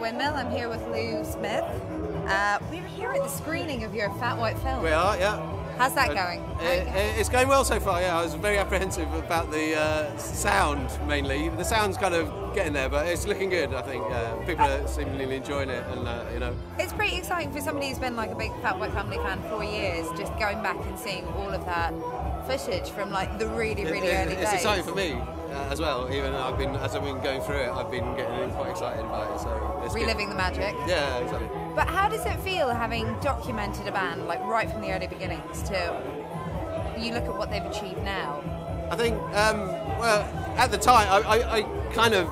Windmill. I'm here with Lou Smith. We're here at the screening of your Fat White Film. We are, yeah. How's that going? It's going well so far, yeah. I was very apprehensive about the sound, mainly. The sound's kind of getting there, but it's looking good, I think. People are seemingly enjoying it, and, you know. It's pretty exciting for somebody who's been like a big Fat White Family fan for years, just going back and seeing all of that footage from like the really early days. It's exciting for me as well. Even as I've been going through it, I've been getting quite excited about it. So it's reliving the magic. Yeah, exactly. But how does it feel having documented a band like right from the early beginnings to you look at what they've achieved now? I think well, at the time I kind of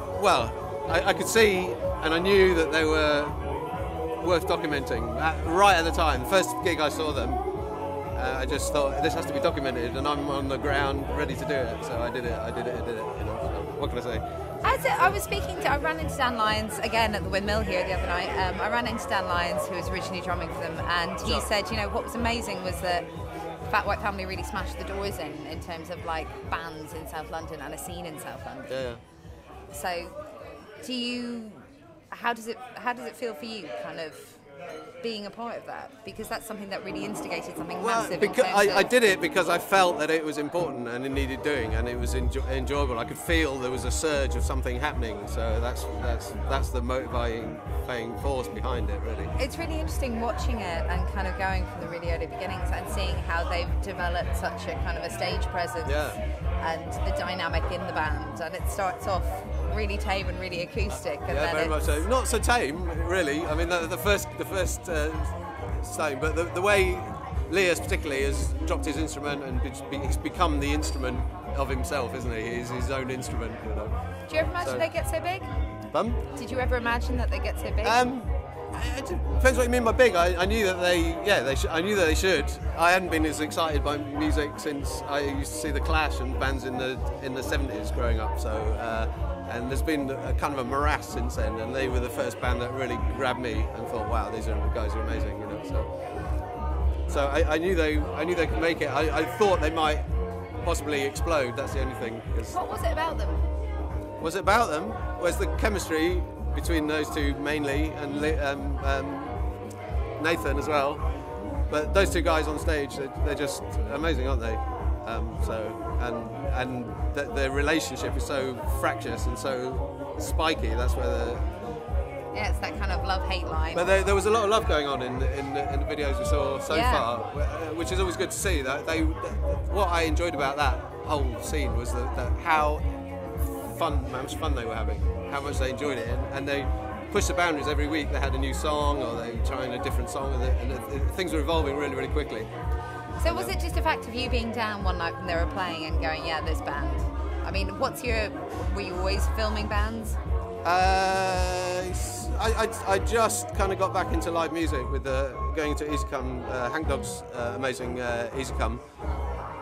I could see and I knew that they were worth documenting right at the time. The first gig I saw them. I just thought this has to be documented, and I'm on the ground ready to do it. So I did it. You know, what can I say? I ran into Dan Lyons again at the Windmill here the other night. I ran into Dan Lyons, who was originally drumming for them, and he said, you know, what was amazing was that Fat White Family really smashed the doors in terms of like bands in South London and a scene in South London. Yeah. So, how does it feel for you, kind of? Being a part of that, because that's something that really instigated something massive. Because I did it because I felt that it was important and it needed doing, and it was enjoyable. I could feel there was a surge of something happening, so that's the motivating force behind it, really. It's really interesting watching it and kind of going from the really early beginnings and seeing how they've developed such a kind of a stage presence and the dynamic in the band. And it starts off really tame and really acoustic, and then very much so. Not so tame, really. I mean, the first stone, but the way Lias particularly has dropped his instrument and he's become the instrument of himself, isn't he? He's his own instrument. You know. Do you ever imagine they get so big? Did you ever imagine that they get so big? It depends what you mean by big. I knew that they should. I hadn't been as excited by music since I used to see the Clash and bands in the 70s growing up. So, and there's been a kind of a morass since then. And they were the first band that really grabbed me and thought, wow, these guys are amazing. You know, so I knew they could make it. I thought they might possibly explode. That's the only thing. What was it about them? Was it about them? Was the chemistry between those two mainly, and Nathan as well. But those two guys on stage, they're just amazing, aren't they? Their relationship is so fractious and so spiky. That's where it's that kind of love-hate line. But there was a lot of love going on in the videos we saw so far, which is always good to see. What I enjoyed about that whole scene was how much fun they were having, how much they enjoyed it, and they pushed the boundaries every week. They had a new song, or they were trying a different song, and things were evolving really, really quickly. So was it just a fact of you being down one night when they were playing and going, yeah, this band? I mean, were you always filming bands? I just kind of got back into live music with going into Easycom, Hank Dogg's amazing Easycom.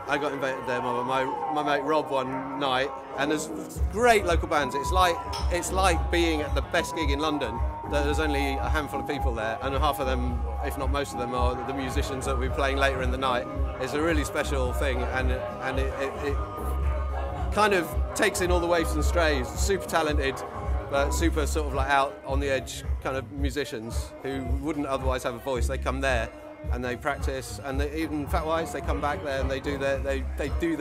I got invited there by my mate Rob one night, and there's great local bands. It's like being at the best gig in London. There's only a handful of people there, and half of them, if not most of them, are the musicians that we're playing later in the night. It's a really special thing, and it kind of takes in all the waifs and strays. Super talented, but super sort of like out on the edge kind of musicians who wouldn't otherwise have a voice. They come there and they practice, and even Fatwise, they come back there and they do their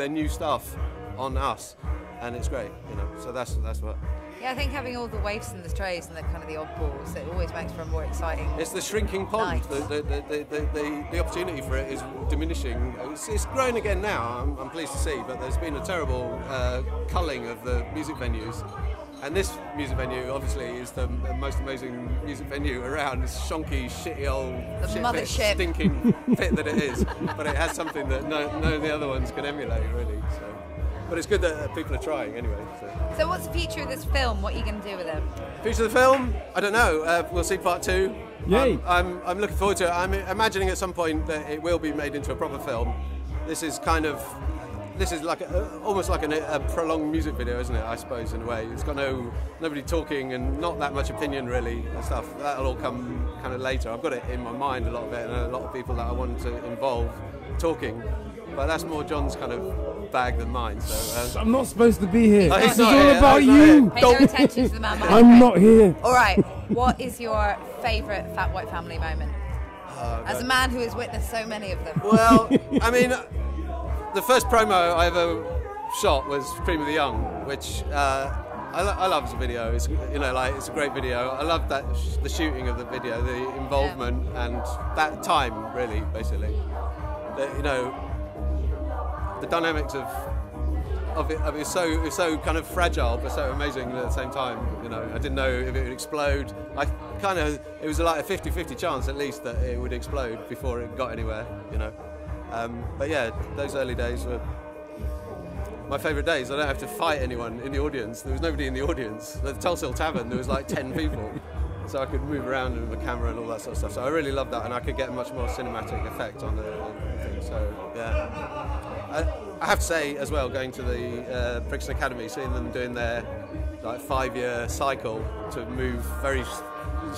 new stuff on us, and it's great, you know. So that's what. Yeah, I think having all the waifs and the strays and the kind of the oddballs, it always makes for a more exciting. It's the shrinking pond. The opportunity for it is diminishing. It's growing again now. I'm pleased to see, but there's been a terrible culling of the music venues. And this music venue, obviously, is the most amazing music venue around. It's shonky, shitty old stinking pit that it is. But it has something that none of the other ones can emulate, really. So. But it's good that people are trying, anyway. So what's the future of this film? What are you going to do with it? Future of the film? I don't know. We'll see part 2. Yay! I'm looking forward to it. I'm imagining at some point that it will be made into a proper film. This is like almost like a prolonged music video, isn't it? I suppose in a way, it's got nobody talking and not that much opinion really and stuff. That'll all come kind of later. I've got it in my mind a lot of it, and a lot of people that I wanted to involve talking, but that's more John's kind of bag than mine. So I'm not supposed to be here. This is all about you. Pay no attention to the man. I'm not here. All right. What is your favourite Fat White Family moment? As a man who has witnessed so many of them. Well, I mean, the first promo I ever shot was Cream of the Young, which I love as a video. It's, you know, like, it's a great video. I love that the shooting of the video, the involvement, and that time, really, basically. You know, the dynamics of it, I mean, it was so kind of fragile but so amazing at the same time. You know, I didn't know if it would explode. It was like a 50-50 chance at least that it would explode before it got anywhere. You know, but yeah, those early days were my favourite days. I don't have to fight anyone in the audience. There was nobody in the audience. At the Tulsa Tavern, there was like 10 people, so I could move around with a camera and all that sort of stuff. So I really loved that, and I could get a much more cinematic effect on the thing. So yeah. I have to say as well, going to the Brixton Academy, seeing them doing their like 5-year cycle to move very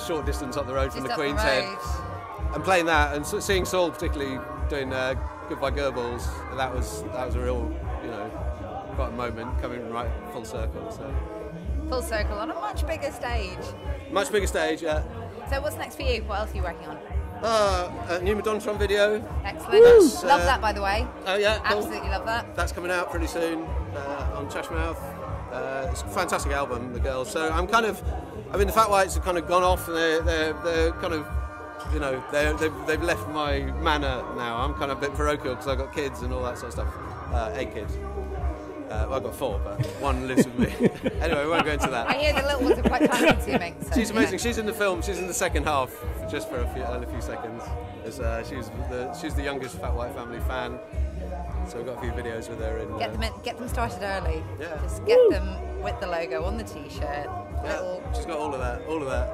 short distance up the road from the Queen's Head, and playing that, and seeing Saul particularly doing Goodbye Goebbels, that was a real, you know, quite a moment, coming right full circle. So full circle on a much bigger stage. Much bigger stage, yeah. So what's next for you? What else are you working on? A new Madonna-tron video. Excellent. Love that, by the way. Oh yeah, cool. Absolutely love that. That's coming out pretty soon on Trashmouth. It's a fantastic album, the girls. So I'm kind of, I mean, the Fat Whites have kind of gone off, and they're kind of, you know, they've left my manor now. I'm kind of a bit parochial because I've got kids and all that sort of stuff. A kid. Well, I've got 4, but one lives with me. Anyway, we won't go into that. I hear the little ones are quite fascinating. So, she's amazing. Yeah. She's in the film. She's in the second half, just for a few seconds. She's the youngest Fat White Family fan, so we've got a few videos with her in. Get them started early. Yeah. Just get them with the logo on the T-shirt. Yeah. She's got all of that. All of that.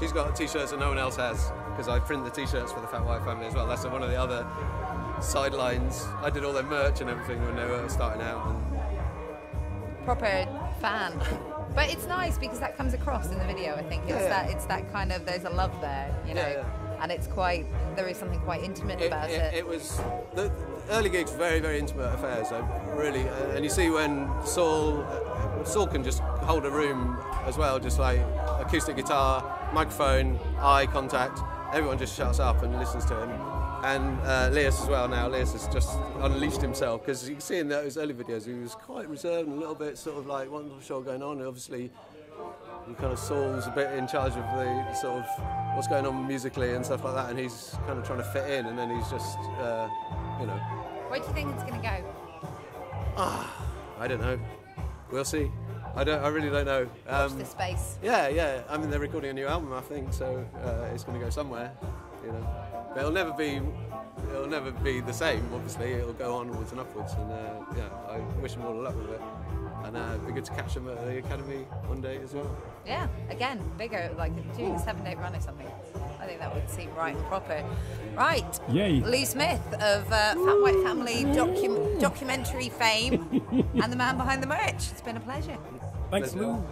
She's got T-shirts that no one else has, because I print the T-shirts for the Fat White Family as well. That's one of the other sidelines. I did all their merch and everything when they were starting out. Proper fan, but it's nice because that comes across in the video. I think it's that kind of, there's a love there, you know, and it's quite, there is something quite intimate about it. It was the early gigs, very, very intimate affairs. So really, and you see when Saul can just hold a room as well, just like acoustic guitar, microphone, eye contact. Everyone just shuts up and listens to him. And Lias as well now. Lias has just unleashed himself, because you can see in those early videos he was quite reserved and a little bit sort of like wasn't sure going on. And obviously, he kind of Saul's a bit in charge of the sort of what's going on musically and stuff like that, and he's kind of trying to fit in. And then he's just, you know. Where do you think it's going to go? I don't know. We'll see. I really don't know. Watch the space. Yeah, yeah. I mean, they're recording a new album, I think, so it's going to go somewhere. You know. But it'll never be the same. Obviously, it'll go onwards and upwards, and yeah, I wish them all luck with it. And it'd be good to catch them at the academy one day as well. Yeah, again, bigger, like doing a 7-day run or something. I think that would seem right and proper. Right, yay. Lou Smith of Fat White Family documentary fame, and the man behind the merch. It's been a pleasure. Thanks, Lou.